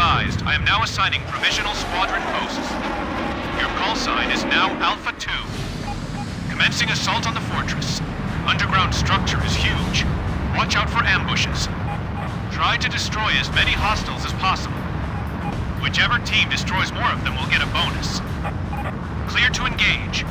advised, I am now assigning provisional squadron posts. Your call sign is now Alpha 2. Commencing assault on the fortress. Underground structure is huge. Watch out for ambushes. Try to destroy as many hostiles as possible. Whichever team destroys more of them will get a bonus. Clear to engage.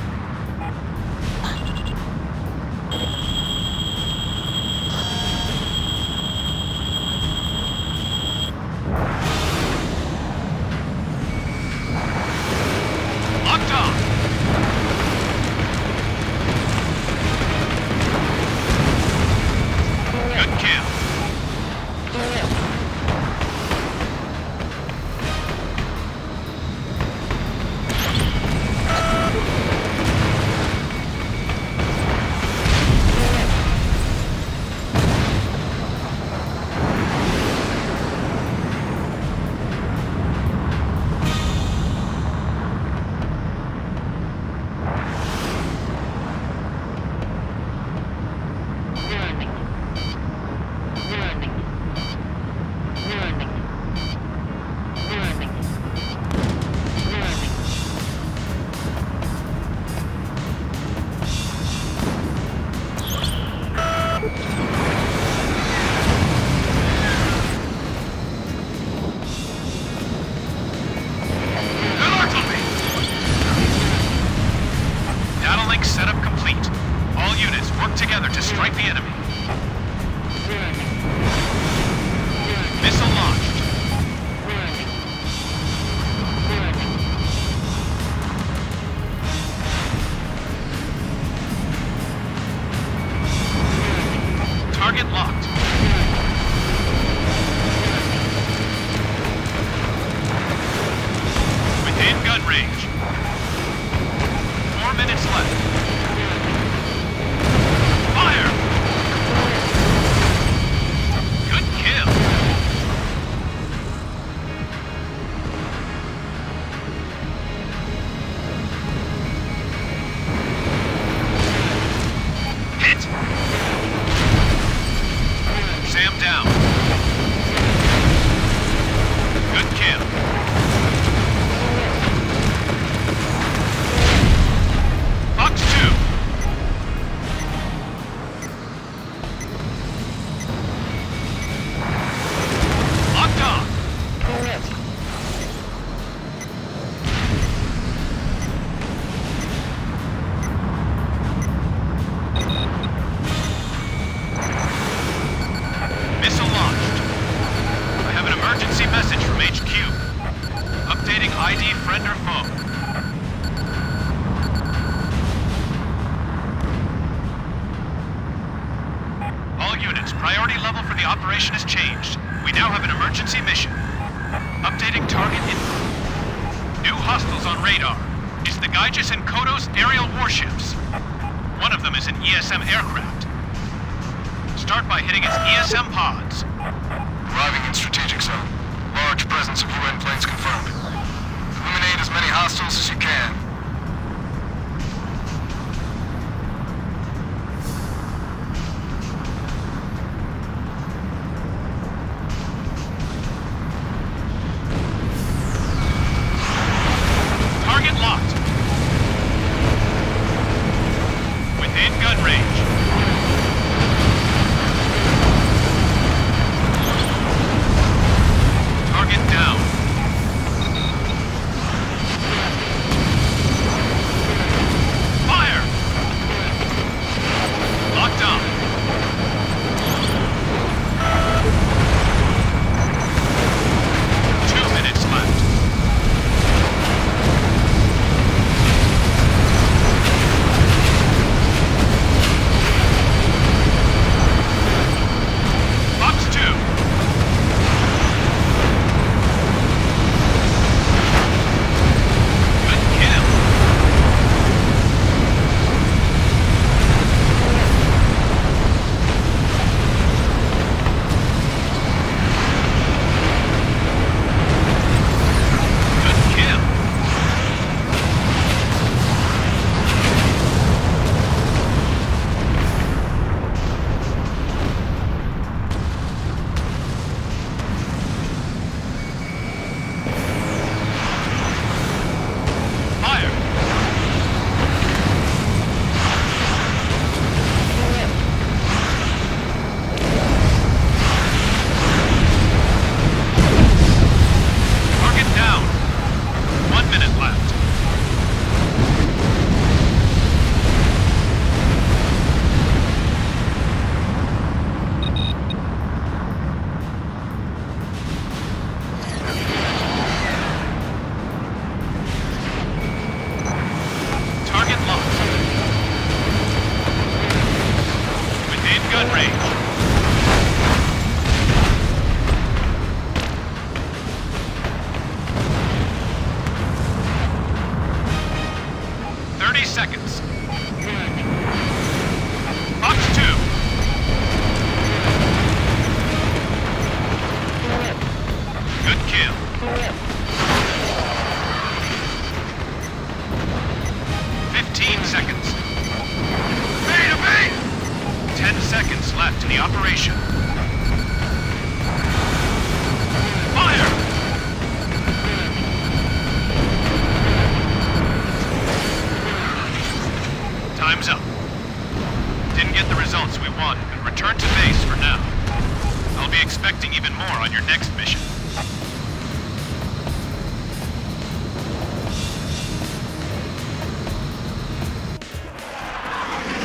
gun range.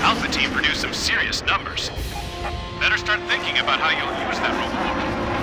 Alpha team produced some serious numbers. Better start thinking about how you'll use that reward.